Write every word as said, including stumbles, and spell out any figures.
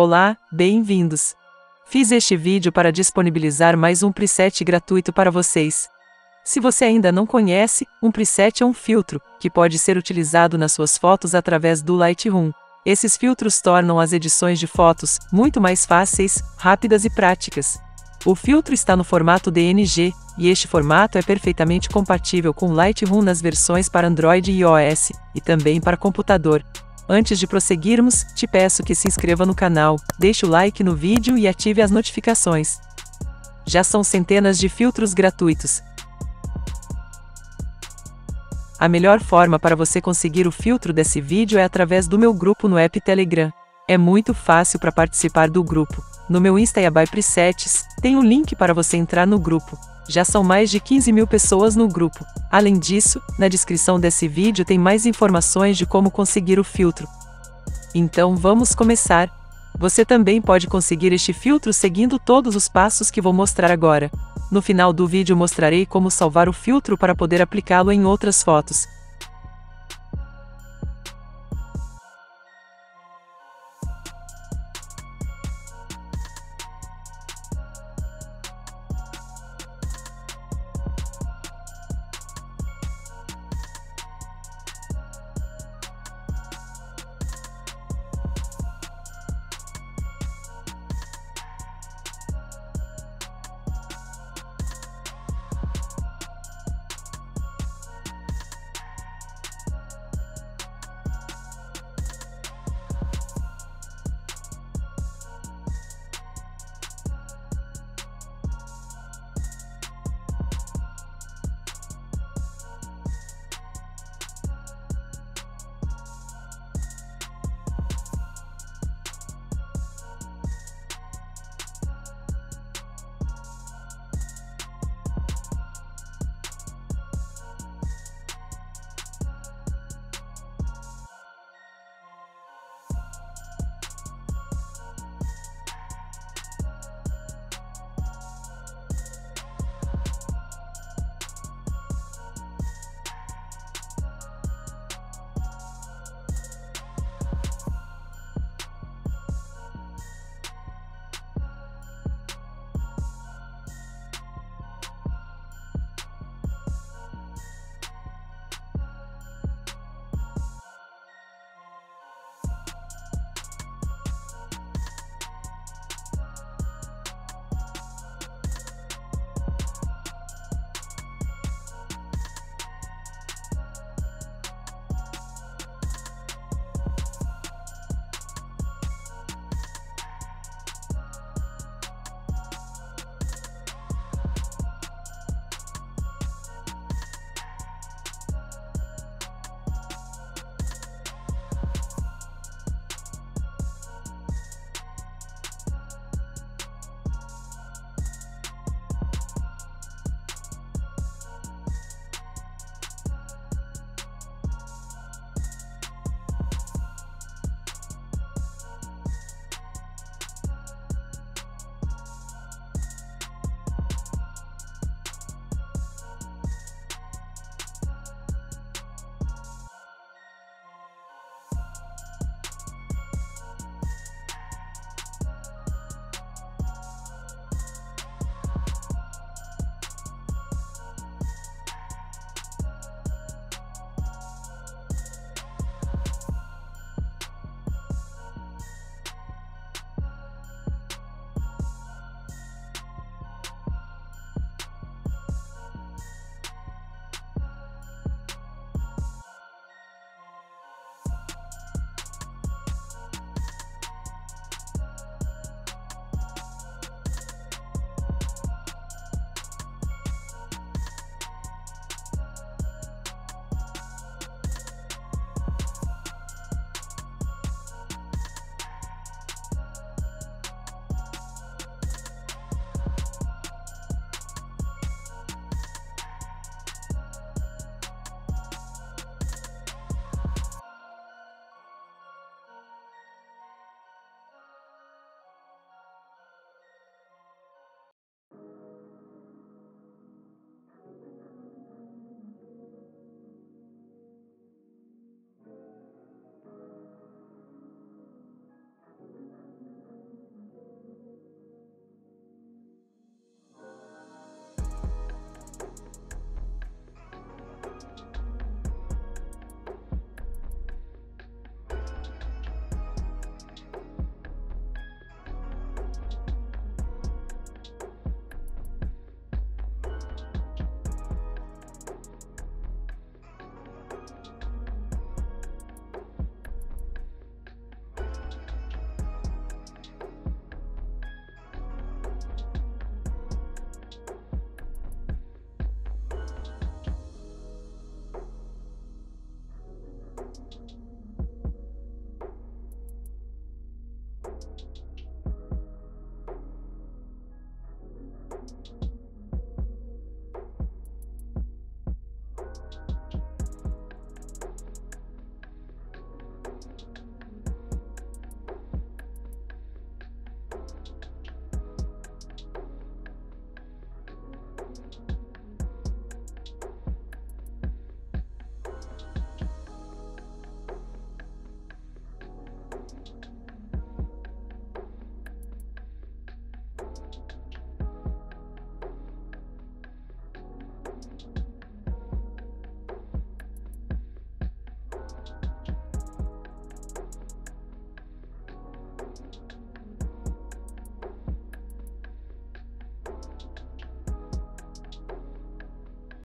Olá, bem-vindos! Fiz este vídeo para disponibilizar mais um preset gratuito para vocês. Se você ainda não conhece, um preset é um filtro, que pode ser utilizado nas suas fotos através do Lightroom. Esses filtros tornam as edições de fotos muito mais fáceis, rápidas e práticas. O filtro está no formato D N G, e este formato é perfeitamente compatível com o Lightroom nas versões para Android e iOS, e também para computador. Antes de prosseguirmos, te peço que se inscreva no canal, deixe o like no vídeo e ative as notificações. Já são centenas de filtros gratuitos. A melhor forma para você conseguir o filtro desse vídeo é através do meu grupo no app Telegram. É muito fácil para participar do grupo. No meu Insta yabai underline presets, tem um link para você entrar no grupo. Já são mais de quinze mil pessoas no grupo. Além disso, na descrição desse vídeo tem mais informações de como conseguir o filtro. Então vamos começar! Você também pode conseguir este filtro seguindo todos os passos que vou mostrar agora. No final do vídeo mostrarei como salvar o filtro para poder aplicá-lo em outras fotos.